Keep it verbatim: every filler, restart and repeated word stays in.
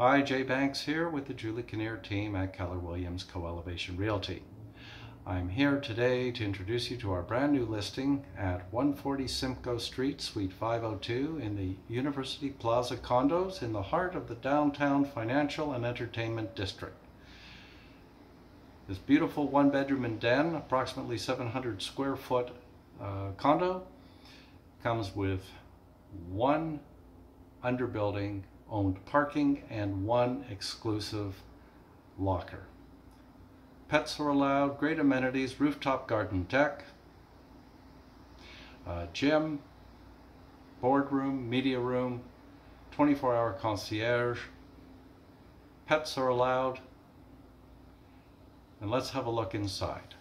Hi, Jay Banks here with the Julie Kinnear team at Keller Williams Co-Elevation Realty. I'm here today to introduce you to our brand new listing at one forty Simcoe Street, Suite five oh two in the University Plaza condos in the heart of the downtown financial and entertainment district. This beautiful one bedroom and den, approximately seven hundred square foot uh, condo, comes with one underbuilding owned parking and one exclusive locker. Pets are allowed, great amenities, rooftop garden deck, uh, gym, boardroom, media room, twenty-four hour concierge. Pets are allowed. And let's have a look inside.